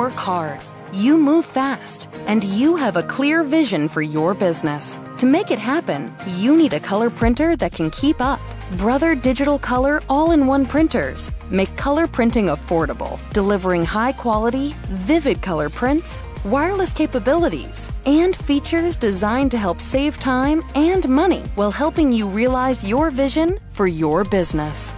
work hard, you move fast, and you have a clear vision for your business. To make it happen, you need a color printer that can keep up. Brother Digital Color all-in-one printers make color printing affordable, delivering high-quality, vivid color prints, wireless capabilities, and features designed to help save time and money while helping you realize your vision for your business.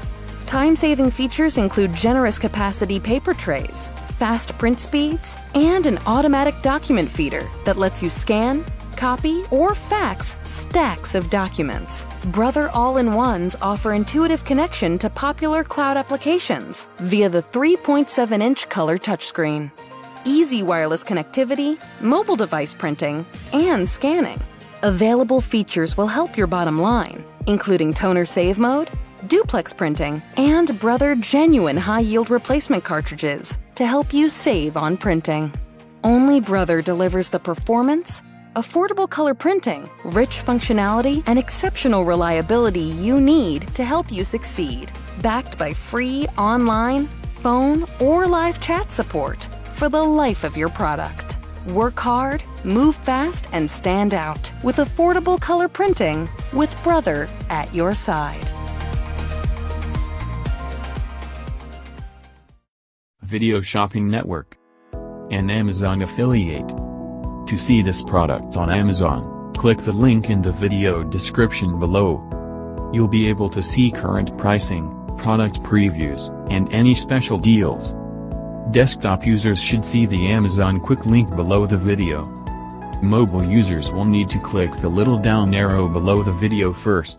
Time-saving features include generous capacity paper trays, fast print speeds, and an automatic document feeder that lets you scan, copy, or fax stacks of documents. Brother All-in-Ones offer intuitive connection to popular cloud applications via the 3.7-inch color touchscreen. Easy wireless connectivity, mobile device printing, and scanning. Available features will help your bottom line, including toner save mode, duplex printing, and Brother Genuine high-yield replacement cartridges to help you save on printing. Only Brother delivers the performance, affordable color printing, rich functionality, and exceptional reliability you need to help you succeed. Backed by free online, phone, or live chat support for the life of your product. Work hard, move fast, and stand out with affordable color printing with Brother at your side. Video Shopping Network, an Amazon affiliate. To see this product on Amazon, click the link in the video description below. You'll be able to see current pricing, product previews, and any special deals. Desktop users should see the Amazon quick link below the video. Mobile users will need to click the little down arrow below the video first.